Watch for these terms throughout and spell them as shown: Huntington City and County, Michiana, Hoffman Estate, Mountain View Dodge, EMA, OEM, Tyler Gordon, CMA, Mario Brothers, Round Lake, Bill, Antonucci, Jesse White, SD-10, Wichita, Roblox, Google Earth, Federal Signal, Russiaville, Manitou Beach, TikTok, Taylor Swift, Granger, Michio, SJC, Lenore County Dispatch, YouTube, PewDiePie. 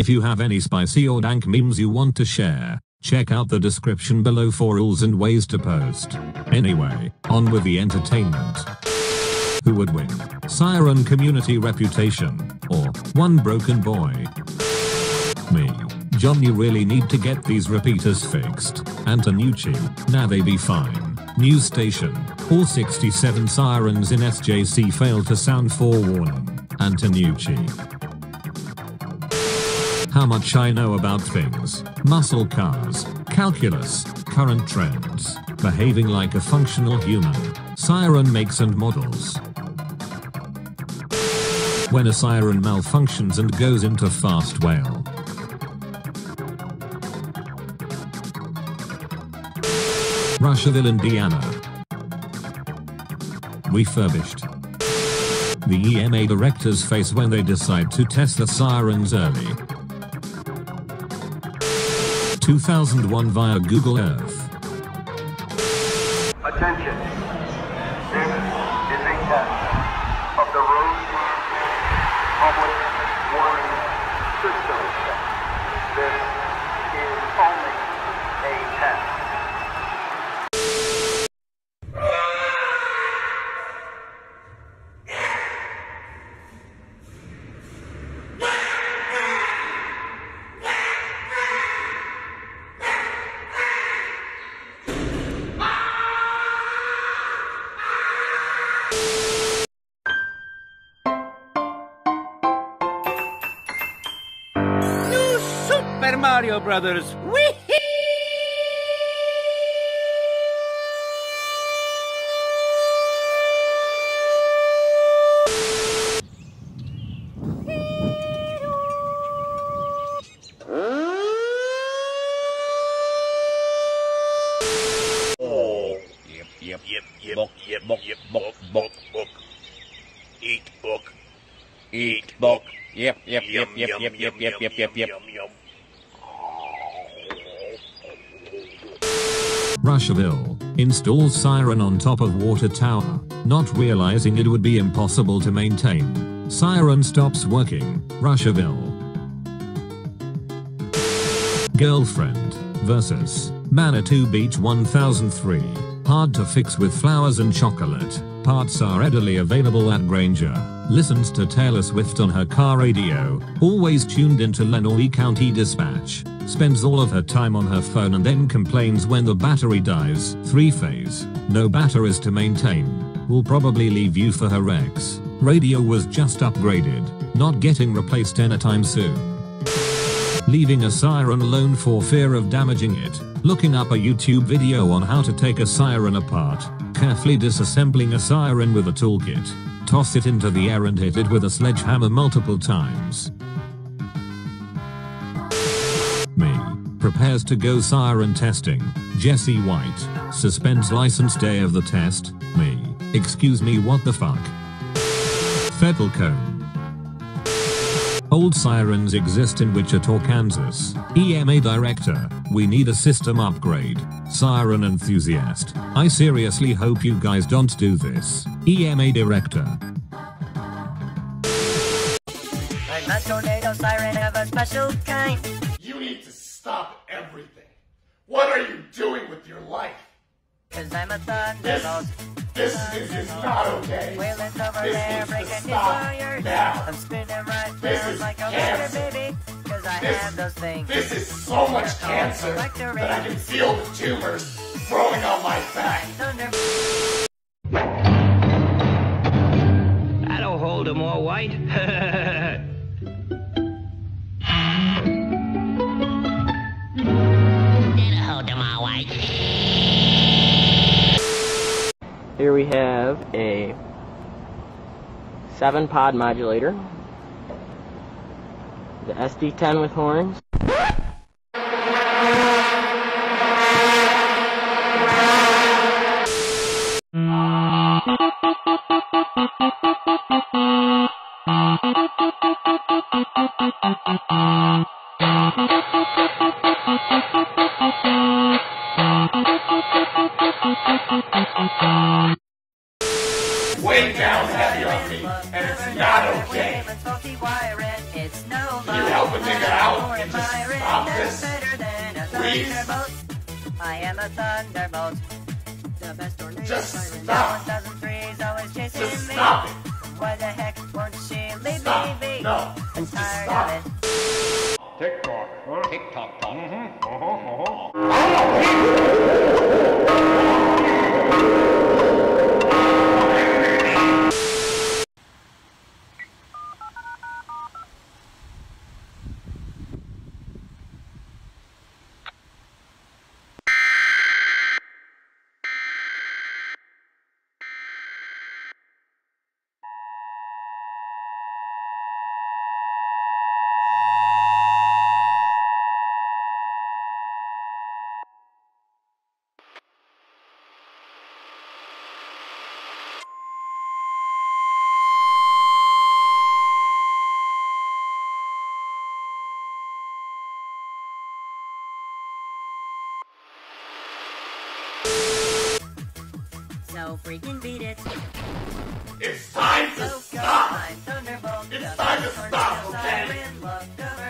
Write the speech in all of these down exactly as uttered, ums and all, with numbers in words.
If you have any spicy or dank memes you want to share, check out the description below for rules and ways to post. Anyway, on with the entertainment. Who would win? Siren community reputation, or one broken boy? Me. John, you really need to get these repeaters fixed. Antonucci, now they be fine. News station, all sixty-seven sirens in S J C failed to sound forewarning. Antonucci. How much I know about things. Muscle cars, calculus, current trends, behaving like a functional human, siren makes and models. When a siren malfunctions and goes into fast wail. Russiaville, Indiana. Refurbished. The E M A directors face when they decide to test the sirens early. two thousand one via Google Earth. Attention. This is a test of the road public warning system. This is only a test. Mario Brothers, wee! Oh, yep, yep, yep, yep, book, yep, book, yep, book, book, book. Eat book. Eat book. Yep, yep, yep, yep, yep, yep, yep, yep, yep, yep. Russiaville installs siren on top of water tower, not realizing it would be impossible to maintain. Siren stops working. Russiaville. Girlfriend versus Manitou Beach one thousand three. Hard to fix with flowers and chocolate. Parts are readily available at Granger. Listens to Taylor Swift on her car radio. Always tuned into Lenore County Dispatch. Spends all of her time on her phone and then complains when the battery dies. Three-phase, no batteries to maintain. Will probably leave you for her ex. Radio was just upgraded, not getting replaced anytime soon. Leaving a siren alone for fear of damaging it. Looking up a YouTube video on how to take a siren apart. Carefully disassembling a siren with a toolkit. Toss it into the air and hit it with a sledgehammer multiple times. Prepares to go siren testing. Jesse White suspends license day of the test. Me. Excuse me, what the fuck? Federal cone. Old sirens exist in Wichita, Kansas. E M A director, we need a system upgrade. Siren enthusiast, I seriously hope you guys don't do this. E M A director. I must tornado siren of a special kind. You need to stop everything. What are you doing with your life? Cause I'm a thunderbolt. This, this is just not okay. This needs to stop now. I'm spinning right there like a cancer, baby. Cause I have those things. This is so much cancer that I can feel the tumors growing on my back. That'll hold them all white. Here we have a seven pod modulator, the S D ten with horns, way down. heavy on me, and it's not okay. You help a nigga out and just stop this, please. I am a thunderbolt. The best or just stop. Just stop it. Why the heck won't she leave me? No, just stop it. TikTok, huh? TikTok, huh? Mm-hmm. Uh-huh, uh-huh. So freaking beat it. It's time to so stop. Thunderbolt. It's time to stop, okay?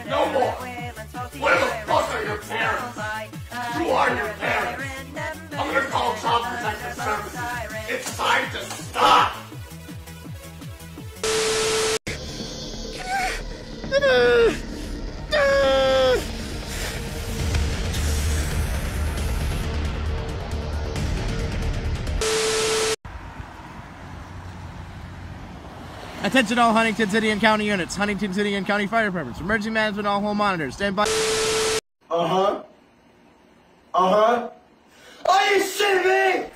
No more. Where the fuck are your parents? Who are your parents? I'm gonna call Child Protective Services. It's time to stop. Attention all Huntington City and County units, Huntington City and County Fire Departments, Emergency Management, all home monitors, stand by. Uh-huh. Uh-huh. Are you shitting me?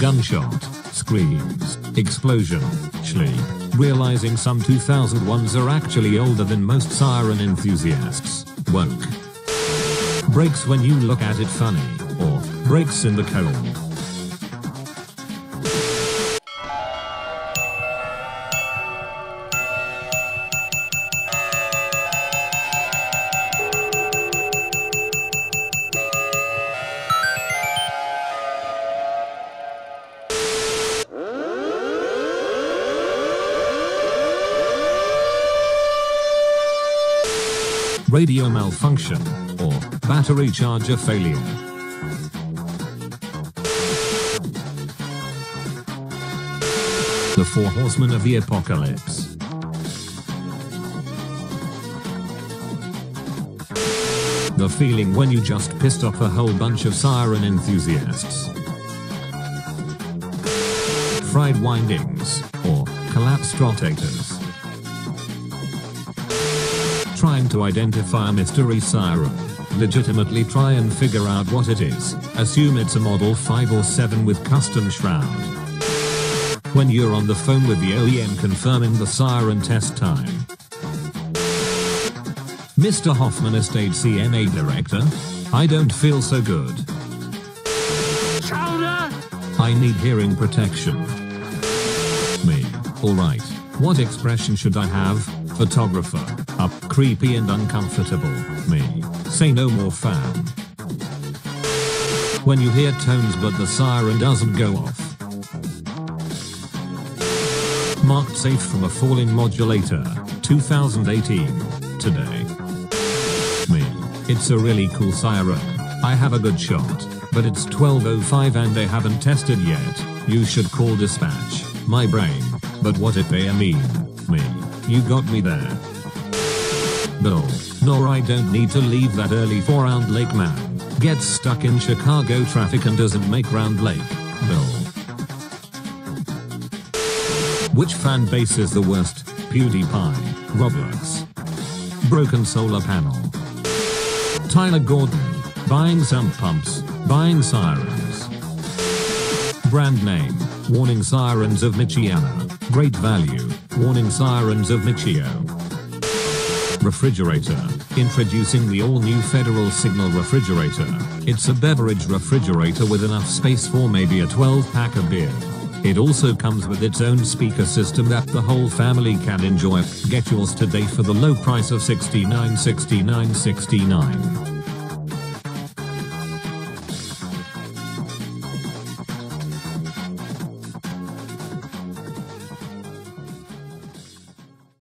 Gunshot, screams, explosion, sleep. Realizing some two thousand ones are actually older than most siren enthusiasts, woke. Breaks when you look at it funny, or breaks in the cold. Radio malfunction, or battery charger failure. The Four Horsemen of the Apocalypse. The feeling when you just pissed off a whole bunch of siren enthusiasts. Fried windings, or collapsed rotators. Trying to identify a mystery siren, legitimately try and figure out what it is, assume it's a model five or seven with custom shroud. When you're on the phone with the O E M confirming the siren test time. Mister Hoffman Estate C M A Director, I don't feel so good. Chowder! I need hearing protection. Me, alright, what expression should I have? Photographer. Up, creepy and uncomfortable. Me. Say no more, fam. When you hear tones but the siren doesn't go off. Marked safe from a falling modulator. two thousand eighteen. Today. Me. It's a really cool siren. I have a good shot, but it's twelve oh five and they haven't tested yet. You should call dispatch. My brain. But what if they mean? Me. You got me there. Bill, nor I don't need to leave that early for Round Lake, man. Gets stuck in Chicago traffic and doesn't make Round Lake. Bill. Which fan base is the worst? PewDiePie, Roblox. broken solar panel. Tyler Gordon, buying sump pumps, buying sirens. Brand name, warning sirens of Michiana. Great value, warning sirens of Michio. Refrigerator, introducing the all-new Federal Signal refrigerator. It's a beverage refrigerator with enough space for maybe a twelve pack of beer. It also comes with its own speaker system that the whole family can enjoy. Get yours today for the low price of sixty-nine dollars.